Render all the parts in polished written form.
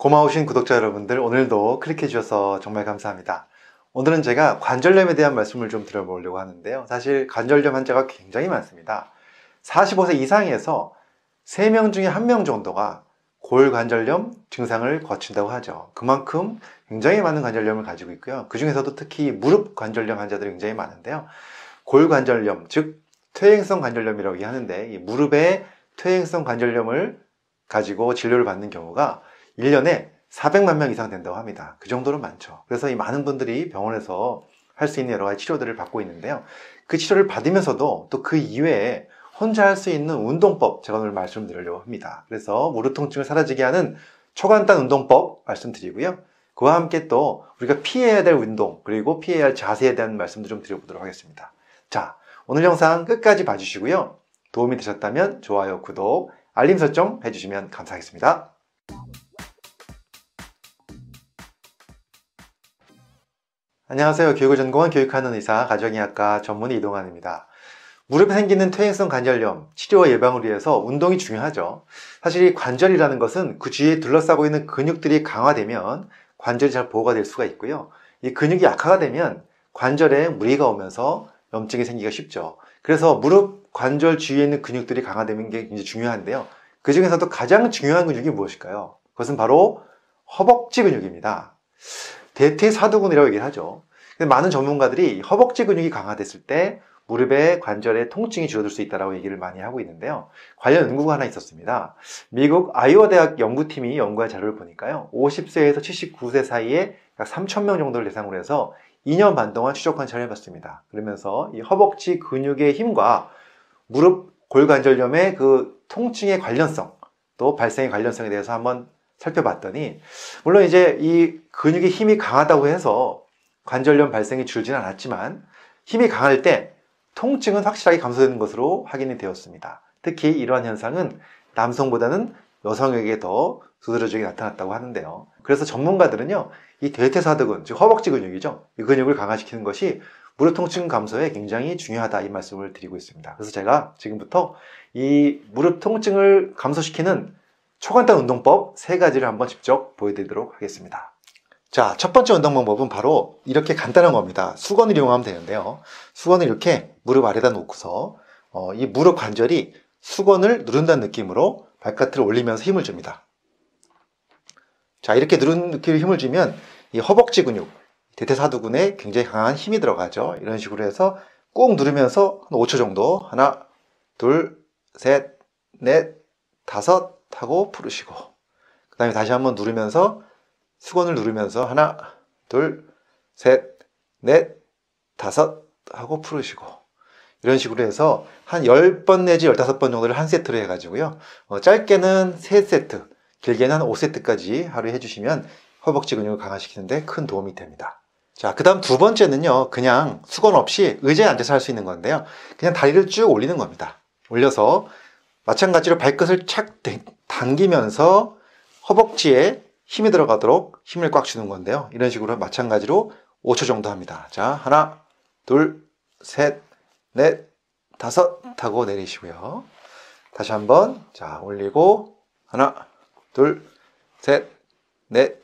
고마우신 구독자 여러분들, 오늘도 클릭해 주셔서 정말 감사합니다. 오늘은 제가 관절염에 대한 말씀을 좀 드려보려고 하는데요. 사실 관절염 환자가 굉장히 많습니다. 45세 이상에서 3명 중에 1명 정도가 골관절염 증상을 거친다고 하죠. 그만큼 굉장히 많은 관절염을 가지고 있고요. 그 중에서도 특히 무릎 관절염 환자들이 굉장히 많은데요. 골관절염, 즉 퇴행성 관절염이라고 하는데, 이 무릎의 퇴행성 관절염을 가지고 진료를 받는 경우가 1년에 400만 명 이상 된다고 합니다. 그 정도로 많죠. 그래서 이 많은 분들이 병원에서 할 수 있는 여러 가지 치료들을 받고 있는데요. 그 치료를 받으면서도 또 그 이외에 혼자 할 수 있는 운동법, 제가 오늘 말씀드리려고 합니다. 그래서 무릎 통증을 사라지게 하는 초간단 운동법 말씀드리고요. 그와 함께 또 우리가 피해야 될 운동, 그리고 피해야 할 자세에 대한 말씀도 좀 드려보도록 하겠습니다. 자, 오늘 영상 끝까지 봐주시고요. 도움이 되셨다면 좋아요, 구독, 알림 설정 해주시면 감사하겠습니다. 안녕하세요. 교육을 전공한 교육하는 의사, 가정의학과 전문의 이동환입니다. 무릎에 생기는 퇴행성 관절염, 치료와 예방을 위해서 운동이 중요하죠. 사실 이 관절이라는 것은 그 주위에 둘러싸고 있는 근육들이 강화되면 관절이 잘 보호가 될 수가 있고요. 이 근육이 약화가 되면 관절에 무리가 오면서 염증이 생기기가 쉽죠. 그래서 무릎 관절 주위에 있는 근육들이 강화되는 게 굉장히 중요한데요. 그 중에서도 가장 중요한 근육이 무엇일까요? 그것은 바로 허벅지 근육입니다. 대퇴사두근이라고 얘기를 하죠. 근데 많은 전문가들이 허벅지 근육이 강화됐을 때 무릎의 관절의 통증이 줄어들 수 있다고 얘기를 많이 하고 있는데요. 관련 연구가 하나 있었습니다. 미국 아이오와 대학 연구팀이 연구한 자료를 보니까요, 50세에서 79세 사이에 약 3,000명 정도를 대상으로 해서 2년 반 동안 추적 관찰을 해봤습니다. 그러면서 이 허벅지 근육의 힘과 무릎 골관절염의 그 통증의 관련성, 또 발생의 관련성에 대해서 한번 살펴봤더니, 물론 이제 이 근육의 힘이 강하다고 해서 관절염 발생이 줄지는 않았지만 힘이 강할 때 통증은 확실하게 감소되는 것으로 확인이 되었습니다. 특히 이러한 현상은 남성보다는 여성에게 더 두드러지게 나타났다고 하는데요. 그래서 전문가들은요, 이 대퇴사두근, 즉 허벅지 근육이죠, 이 근육을 강화시키는 것이 무릎 통증 감소에 굉장히 중요하다, 이 말씀을 드리고 있습니다. 그래서 제가 지금부터 이 무릎 통증을 감소시키는 초간단 운동법 3가지를 한번 직접 보여드리도록 하겠습니다. 자, 첫 번째 운동 방법은 바로 이렇게 간단한 겁니다. 수건을 이용하면 되는데요. 수건을 이렇게 무릎 아래다 놓고서 이 무릎 관절이 수건을 누른다는 느낌으로 발가트를 올리면서 힘을 줍니다. 자, 이렇게 누른 느낌으로 힘을 주면 이 허벅지 근육, 대퇴사두근에 굉장히 강한 힘이 들어가죠. 이런 식으로 해서 꾹 누르면서 한 5초 정도, 하나, 둘, 셋, 넷, 다섯 하고 풀으시고, 그 다음에 다시 한번 누르면서, 수건을 누르면서 하나, 둘, 셋, 넷, 다섯 하고 풀으시고, 이런 식으로 해서 한 10번 내지 15번 정도를 한 세트로 해가지고요, 짧게는 3세트, 길게는 한 5세트까지 하루에 해주시면 허벅지 근육을 강화시키는데 큰 도움이 됩니다. 자, 그 다음 두 번째는요, 그냥 수건 없이 의자에 앉아서 할 수 있는 건데요, 그냥 다리를 쭉 올리는 겁니다. 올려서 마찬가지로 발끝을 착 당기면서 허벅지에 힘이 들어가도록 힘을 꽉 주는 건데요. 이런 식으로 마찬가지로 5초 정도 합니다. 자, 하나, 둘, 셋, 넷, 다섯 하고 내리시고요. 다시 한번, 자, 올리고 하나, 둘, 셋, 넷,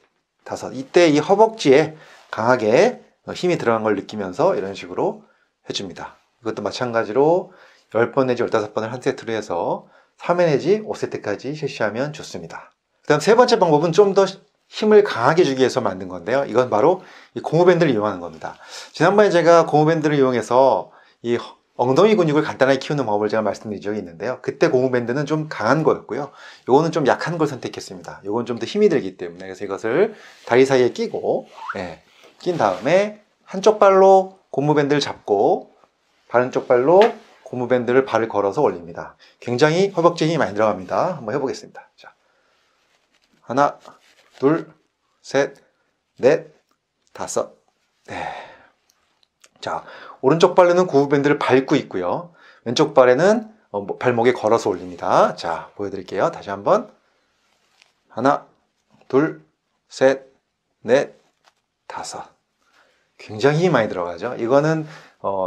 다섯. 이때 이 허벅지에 강하게 힘이 들어간 걸 느끼면서 이런 식으로 해줍니다. 이것도 마찬가지로 10번 내지 15번을 한 세트로 해서 3회 내지 5세트까지 실시하면 좋습니다. 그 다음 세 번째 방법은 좀 더 힘을 강하게 주기 위해서 만든 건데요. 이건 바로 이 고무밴드를 이용하는 겁니다. 지난번에 제가 고무밴드를 이용해서 이 엉덩이 근육을 간단하게 키우는 방법을 제가 말씀드린 적이 있는데요. 그때 고무밴드는 좀 강한 거였고요. 요거는 좀 약한 걸 선택했습니다. 요건 좀 더 힘이 들기 때문에, 그래서 이것을 다리 사이에 끼고, 낀 다음에 한쪽 발로 고무밴드를 잡고 다른 쪽 발로 고무밴드를 발을 걸어서 올립니다. 굉장히 허벅지 힘이 많이 들어갑니다. 한번 해보겠습니다. 자, 하나, 둘, 셋, 넷, 다섯. 네. 자, 오른쪽 발로는 고무밴드를 밟고 있고요. 왼쪽 발에는 발목에 걸어서 올립니다. 자, 보여드릴게요. 다시 한번. 하나, 둘, 셋, 넷, 다섯. 굉장히 힘이 많이 들어가죠. 이거는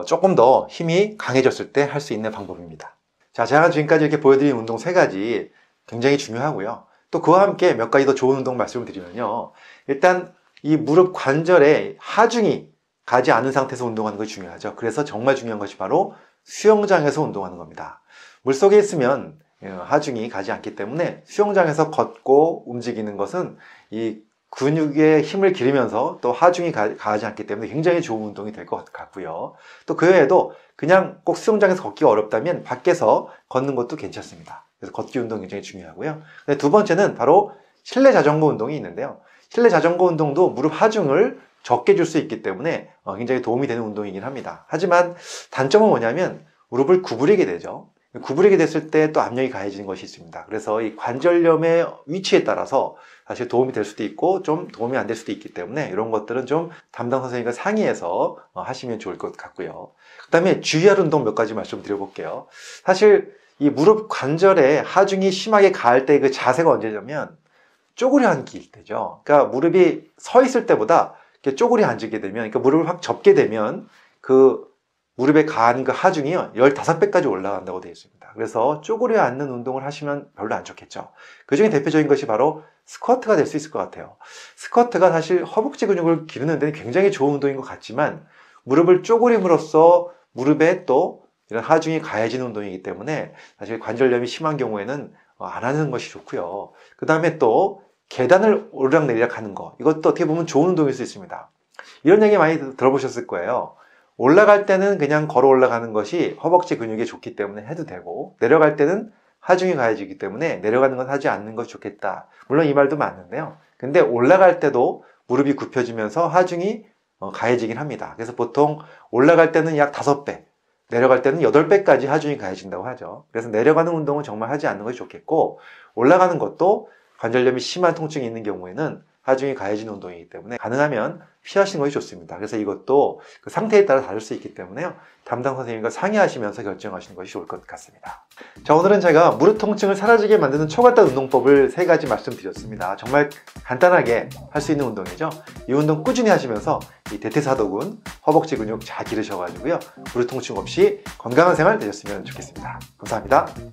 조금 더 힘이 강해졌을 때 할 수 있는 방법입니다. 자, 제가 지금까지 이렇게 보여드린 운동 3가지 굉장히 중요하고요. 또 그와 함께 몇 가지 더 좋은 운동 말씀을 드리면요, 일단 이 무릎 관절에 하중이 가지 않은 상태에서 운동하는 것이 중요하죠. 그래서 정말 중요한 것이 바로 수영장에서 운동하는 겁니다. 물속에 있으면 하중이 가지 않기 때문에 수영장에서 걷고 움직이는 것은 이 근육의 힘을 기르면서 또 하중이 가지 않기 때문에 굉장히 좋은 운동이 될 것 같고요. 또 그 외에도 그냥 꼭 수영장에서 걷기가 어렵다면 밖에서 걷는 것도 괜찮습니다. 그래서 걷기 운동 굉장히 중요하고요. 두 번째는 바로 실내 자전거 운동이 있는데요, 실내 자전거 운동도 무릎 하중을 적게 줄 수 있기 때문에 굉장히 도움이 되는 운동이긴 합니다. 하지만 단점은 뭐냐면 무릎을 구부리게 되죠. 구부리게 됐을 때 또 압력이 가해지는 것이 있습니다. 그래서 이 관절염의 위치에 따라서 사실 도움이 될 수도 있고 좀 도움이 안 될 수도 있기 때문에 이런 것들은 좀 담당 선생님과 상의해서 하시면 좋을 것 같고요. 그 다음에 주의할 운동 몇 가지 말씀드려볼게요. 사실 이 무릎 관절에 하중이 심하게 가할 때 그 자세가 언제냐면 쪼그려 앉기일 때죠. 그러니까 무릎이 서 있을 때보다 이렇게 쪼그려 앉게 되면, 그러니까 무릎을 확 접게 되면 그 무릎에 가한 그 하중이 15배까지 올라간다고 되어 있습니다. 그래서 쪼그려 앉는 운동을 하시면 별로 안 좋겠죠. 그 중에 대표적인 것이 바로 스쿼트가 될 수 있을 것 같아요. 스쿼트가 사실 허벅지 근육을 기르는 데는 굉장히 좋은 운동인 것 같지만 무릎을 쪼그림으로써 무릎에 또 이런 하중이 가해지는 운동이기 때문에 사실 관절염이 심한 경우에는 안 하는 것이 좋고요. 그 다음에 또 계단을 오르락내리락 하는 거, 이것도 어떻게 보면 좋은 운동일 수 있습니다. 이런 얘기 많이 들어보셨을 거예요. 올라갈 때는 그냥 걸어 올라가는 것이 허벅지 근육에 좋기 때문에 해도 되고, 내려갈 때는 하중이 가해지기 때문에 내려가는 건 하지 않는 것이 좋겠다. 물론 이 말도 맞는데요, 근데 올라갈 때도 무릎이 굽혀지면서 하중이 가해지긴 합니다. 그래서 보통 올라갈 때는 약 5배, 내려갈 때는 8배까지 하중이 가해진다고 하죠. 그래서 내려가는 운동은 정말 하지 않는 것이 좋겠고, 올라가는 것도 관절염이 심한 통증이 있는 경우에는 하중이 가해지는 운동이기 때문에 가능하면 피하시는 것이 좋습니다. 그래서 이것도 그 상태에 따라 다를 수 있기 때문에요, 담당 선생님과 상의하시면서 결정하시는 것이 좋을 것 같습니다. 자, 오늘은 제가 무릎 통증을 사라지게 만드는 초간단 운동법을 3가지 말씀드렸습니다. 정말 간단하게 할 수 있는 운동이죠. 이 운동 꾸준히 하시면서 이 대퇴사도근, 허벅지 근육 잘 기르셔가지고요, 무릎 통증 없이 건강한 생활 되셨으면 좋겠습니다. 감사합니다.